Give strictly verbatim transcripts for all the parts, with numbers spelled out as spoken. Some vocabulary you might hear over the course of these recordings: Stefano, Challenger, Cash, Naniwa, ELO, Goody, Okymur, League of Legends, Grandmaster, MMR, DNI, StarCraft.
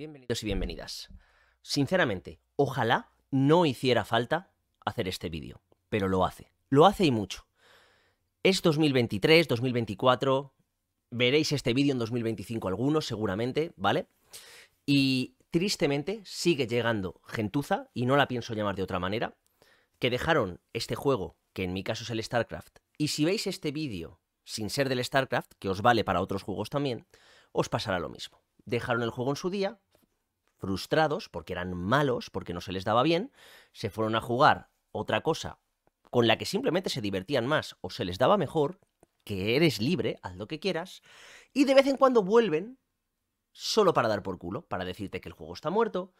Bienvenidos y bienvenidas. Sinceramente, ojalá no hiciera falta hacer este vídeo, pero lo hace. Lo hace y mucho. Es dos mil veintitrés, dos mil veinticuatro, veréis este vídeo en dos mil veinticinco algunos seguramente, ¿vale? Y tristemente sigue llegando gentuza, y no la pienso llamar de otra manera, que dejaron este juego, que en mi caso es el StarCraft. Y si veis este vídeo sin ser del StarCraft, que os vale para otros juegos también, os pasará lo mismo. Dejaron el juego en su día, frustrados porque eran malos, porque no se les daba bien, se fueron a jugar otra cosa con la que simplemente se divertían más o se les daba mejor, que eres libre, haz lo que quieras, y de vez en cuando vuelven solo para dar por culo, para decirte que el juego está muerto,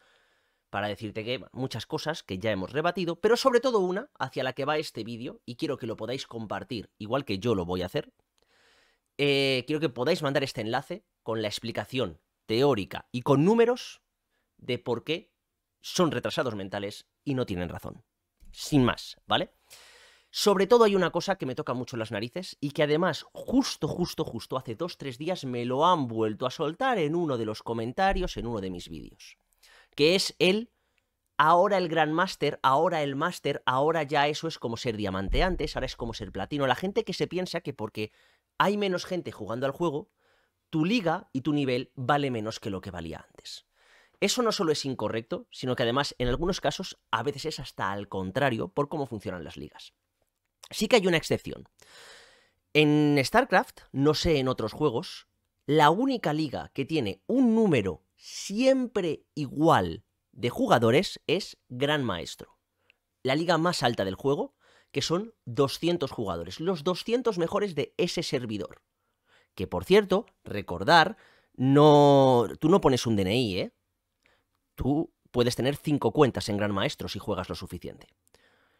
para decirte que muchas cosas que ya hemos rebatido, pero sobre todo una hacia la que va este vídeo, y quiero que lo podáis compartir, igual que yo lo voy a hacer. Eh, quiero que podáis mandar este enlace con la explicación teórica y con números de por qué son retrasados mentales y no tienen razón. Sin más, ¿vale? Sobre todo hay una cosa que me toca mucho las narices y que además justo, justo, justo hace dos, tres días me lo han vuelto a soltar en uno de los comentarios, en uno de mis vídeos, que es el ahora el Grandmaster, ahora el Máster, ahora ya eso es como ser diamante antes, ahora es como ser platino. La gente que se piensa que porque hay menos gente jugando al juego, tu liga y tu nivel vale menos que lo que valía antes. Eso no solo es incorrecto, sino que además en algunos casos a veces es hasta al contrario por cómo funcionan las ligas. Sí que hay una excepción. En StarCraft, no sé en otros juegos, la única liga que tiene un número siempre igual de jugadores es Grandmaster, la liga más alta del juego, que son doscientos jugadores, los doscientos mejores de ese servidor. Que por cierto, recordar, no, tú no pones un D N I, ¿eh? Tú puedes tener cinco cuentas en Grandmaster si juegas lo suficiente.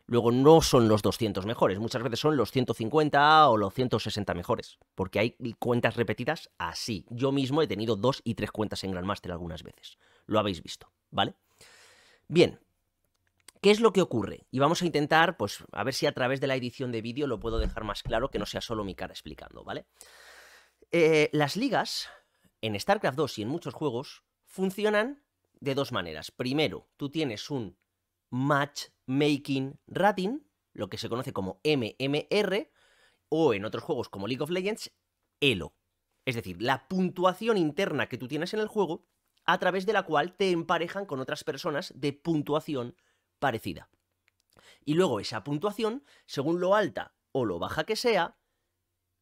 Luego no son los doscientos mejores, muchas veces son los ciento cincuenta o los ciento sesenta mejores, porque hay cuentas repetidas así. Yo mismo he tenido dos y tres cuentas en Grandmaster algunas veces, lo habéis visto, ¿vale? Bien, ¿qué es lo que ocurre? Y vamos a intentar, pues, a ver si a través de la edición de vídeo lo puedo dejar más claro, que no sea solo mi cara explicando, ¿vale? Eh, las ligas, en StarCraft dos y en muchos juegos, funcionan de dos maneras. Primero, tú tienes un matchmaking rating, lo que se conoce como M M R, o en otros juegos como League of Legends, E L O. Es decir, la puntuación interna que tú tienes en el juego, a través de la cual te emparejan con otras personas de puntuación parecida. Y luego esa puntuación, según lo alta o lo baja que sea,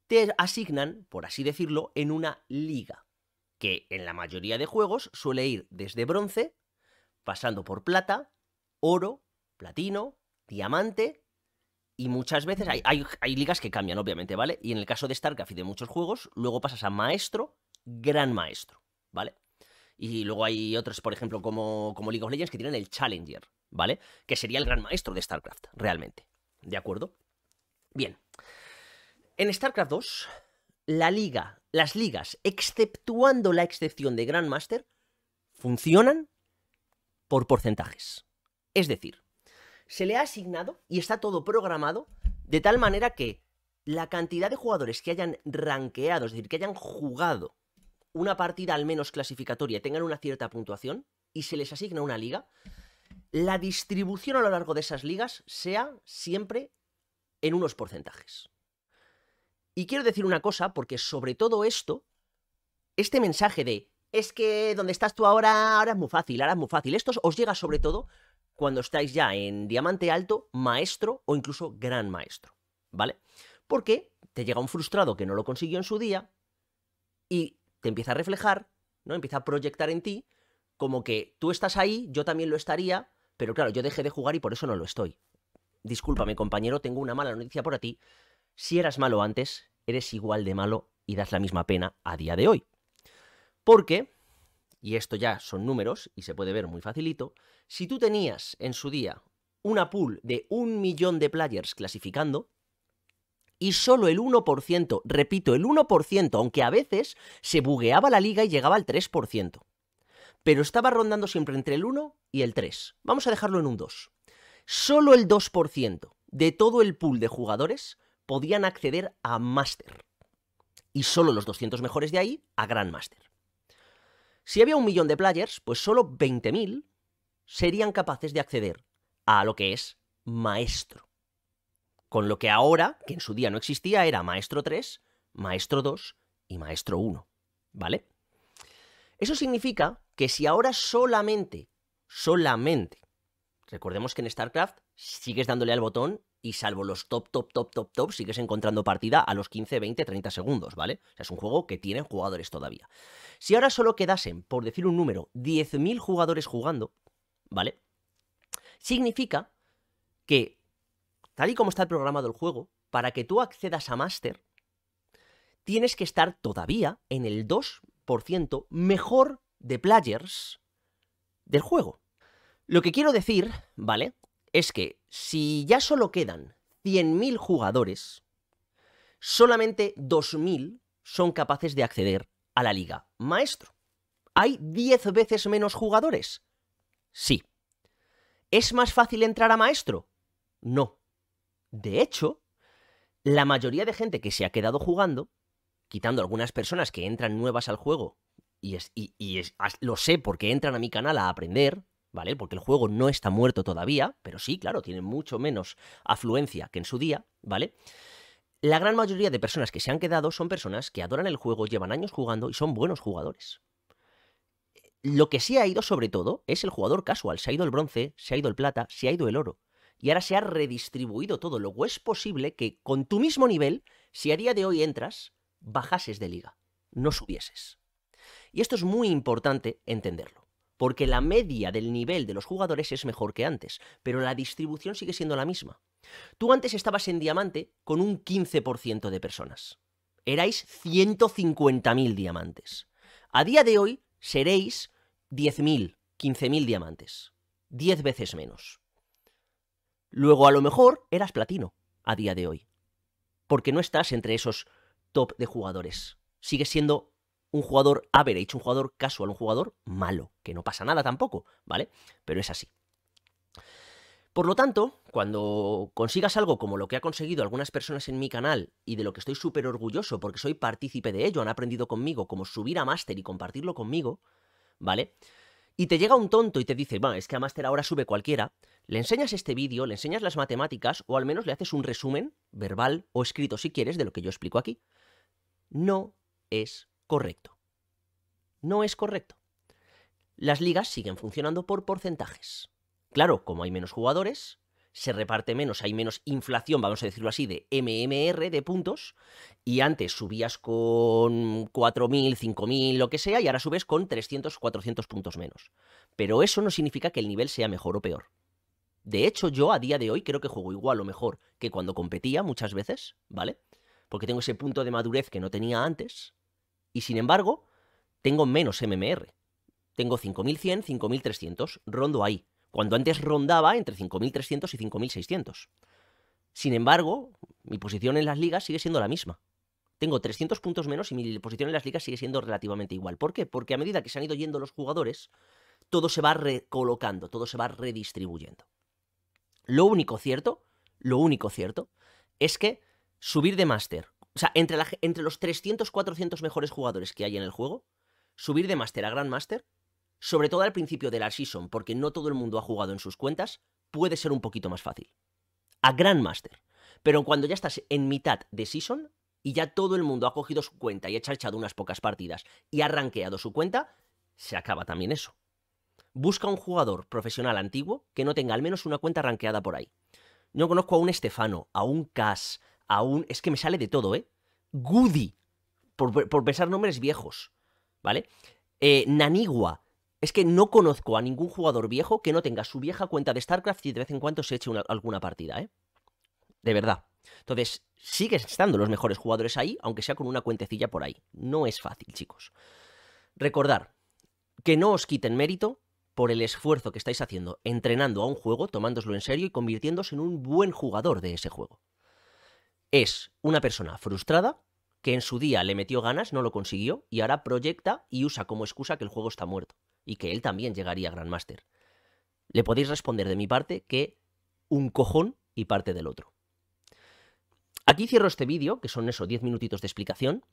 te asignan, por así decirlo, en una liga, que en la mayoría de juegos suele ir desde bronce, pasando por plata, oro, platino, diamante, y muchas veces hay, hay, hay ligas que cambian, obviamente, ¿vale? Y en el caso de StarCraft y de muchos juegos, luego pasas a maestro, gran maestro, ¿vale? Y luego hay otros, por ejemplo, como, como League of Legends, que tienen el Challenger, ¿vale? Que sería el gran maestro de StarCraft, realmente, ¿de acuerdo? Bien. En StarCraft dos, la liga, las ligas, exceptuando la excepción de Grandmaster, funcionan por porcentajes. Es decir, se le ha asignado y está todo programado de tal manera que la cantidad de jugadores que hayan rankeado, es decir, que hayan jugado una partida al menos clasificatoria y tengan una cierta puntuación y se les asigna una liga, la distribución a lo largo de esas ligas sea siempre en unos porcentajes. Y quiero decir una cosa, porque sobre todo esto, este mensaje de es que donde estás tú ahora, ahora es muy fácil, ahora es muy fácil, esto os llega sobre todo cuando estáis ya en diamante alto, maestro o incluso gran maestro, ¿vale? Porque te llega un frustrado que no lo consiguió en su día y te empieza a reflejar, ¿no? Empieza a proyectar en ti como que tú estás ahí, yo también lo estaría, pero claro, yo dejé de jugar y por eso no lo estoy. Discúlpame, compañero, tengo una mala noticia para ti. Si eras malo antes, eres igual de malo y das la misma pena a día de hoy. Porque, y esto ya son números y se puede ver muy facilito, si tú tenías en su día una pool de un millón de players clasificando y solo el uno por ciento, repito, el uno por ciento, aunque a veces se bugueaba la liga y llegaba al tres por ciento, pero estaba rondando siempre entre el uno y el tres. Vamos a dejarlo en un dos. Solo el dos por ciento de todo el pool de jugadores podían acceder a Máster, y solo los doscientos mejores de ahí a Grandmaster. Si había un millón de players, pues solo veinte mil serían capaces de acceder a lo que es Maestro. Con lo que ahora, que en su día no existía, era Maestro tres, Maestro dos y Maestro uno, ¿vale? Eso significa que si ahora solamente, solamente, recordemos que en StarCraft sigues dándole al botón y salvo los top, top, top, top, top, sigues encontrando partida a los quince, veinte, treinta segundos, ¿vale? O sea, es un juego que tienen jugadores todavía. Si ahora solo quedasen, por decir un número, diez mil jugadores jugando, ¿vale? Significa que, tal y como está programado el juego, para que tú accedas a Master, tienes que estar todavía en el dos por ciento mejor de players del juego. Lo que quiero decir, ¿vale? Es que si ya solo quedan cien mil jugadores, solamente dos mil son capaces de acceder a la Liga Maestro. ¿Hay diez veces menos jugadores? Sí. ¿Es más fácil entrar a Maestro? No. De hecho, la mayoría de gente que se ha quedado jugando, quitando algunas personas que entran nuevas al juego, y, es, y, y es, lo sé porque entran a mi canal a aprender, ¿vale? Porque el juego no está muerto todavía, pero sí, claro, tiene mucho menos afluencia que en su día, ¿vale? La gran mayoría de personas que se han quedado son personas que adoran el juego, llevan años jugando y son buenos jugadores. Lo que sí ha ido, sobre todo, es el jugador casual. Se ha ido el bronce, se ha ido el plata, se ha ido el oro. Y ahora se ha redistribuido todo. Luego es posible que con tu mismo nivel, si a día de hoy entras, bajases de liga, no subieses. Y esto es muy importante entenderlo. Porque la media del nivel de los jugadores es mejor que antes, pero la distribución sigue siendo la misma. Tú antes estabas en diamante con un quince por ciento de personas. Erais ciento cincuenta mil diamantes. A día de hoy seréis diez mil, quince mil diamantes. diez veces menos. Luego a lo mejor eras platino a día de hoy, porque no estás entre esos top de jugadores. Sigues siendo un jugador average, un jugador casual, un jugador malo, que no pasa nada tampoco, ¿vale? Pero es así. Por lo tanto, cuando consigas algo como lo que ha conseguido algunas personas en mi canal y de lo que estoy súper orgulloso porque soy partícipe de ello, han aprendido conmigo como subir a Master y compartirlo conmigo, ¿vale? Y te llega un tonto y te dice, va, es que a Master ahora sube cualquiera, le enseñas este vídeo, le enseñas las matemáticas o al menos le haces un resumen verbal o escrito si quieres de lo que yo explico aquí. No es correcto. No es correcto. Las ligas siguen funcionando por porcentajes. Claro, como hay menos jugadores, se reparte menos, hay menos inflación, vamos a decirlo así, de M M R, de puntos, y antes subías con cuatro mil, cinco mil, lo que sea, y ahora subes con trescientos, cuatrocientos puntos menos. Pero eso no significa que el nivel sea mejor o peor. De hecho, yo a día de hoy creo que juego igual o mejor que cuando competía muchas veces, ¿vale? Porque tengo ese punto de madurez que no tenía antes. Y sin embargo, tengo menos M M R. Tengo cinco mil cien, cinco mil trescientos, rondo ahí. Cuando antes rondaba entre cinco mil trescientos y cinco mil seiscientos. Sin embargo, mi posición en las ligas sigue siendo la misma. Tengo trescientos puntos menos y mi posición en las ligas sigue siendo relativamente igual. ¿Por qué? Porque a medida que se han ido yendo los jugadores, todo se va recolocando, todo se va redistribuyendo. Lo único cierto, lo único cierto, es que subir de máster... O sea, entre, la, entre los trescientos, cuatrocientos mejores jugadores que hay en el juego, subir de Master a Grandmaster, sobre todo al principio de la Season, porque no todo el mundo ha jugado en sus cuentas, puede ser un poquito más fácil. A Grandmaster. Pero cuando ya estás en mitad de Season y ya todo el mundo ha cogido su cuenta y ha echado unas pocas partidas y ha rankeado su cuenta, se acaba también eso. Busca un jugador profesional antiguo que no tenga al menos una cuenta rankeada por ahí. Yo conozco a un Stefano, a un Cash... Aún, es que me sale de todo, ¿eh? Goody, por, por pensar nombres viejos, ¿vale? Eh, Naniwa, es que no conozco a ningún jugador viejo que no tenga su vieja cuenta de StarCraft y de vez en cuando se eche una, alguna partida, ¿eh? De verdad. Entonces, siguen estando los mejores jugadores ahí, aunque sea con una cuentecilla por ahí. No es fácil, chicos. Recordar que no os quiten mérito por el esfuerzo que estáis haciendo entrenando a un juego, tomándoslo en serio y convirtiéndose en un buen jugador de ese juego. Es una persona frustrada que en su día le metió ganas, no lo consiguió, y ahora proyecta y usa como excusa que el juego está muerto y que él también llegaría a Grandmaster. Le podéis responder de mi parte que un cojón y parte del otro. Aquí cierro este vídeo, que son esos diez minutitos de explicación.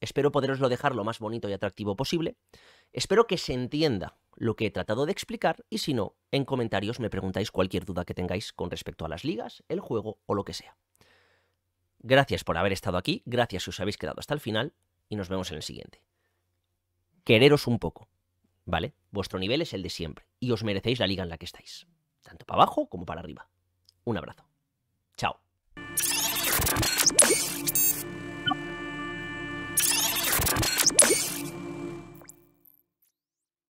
Espero poderoslo dejar lo más bonito y atractivo posible. Espero que se entienda lo que he tratado de explicar y si no, en comentarios me preguntáis cualquier duda que tengáis con respecto a las ligas, el juego o lo que sea. Gracias por haber estado aquí, gracias si os habéis quedado hasta el final y nos vemos en el siguiente. Quereros un poco, ¿vale? Vuestro nivel es el de siempre y os merecéis la liga en la que estáis, tanto para abajo como para arriba. Un abrazo. Chao.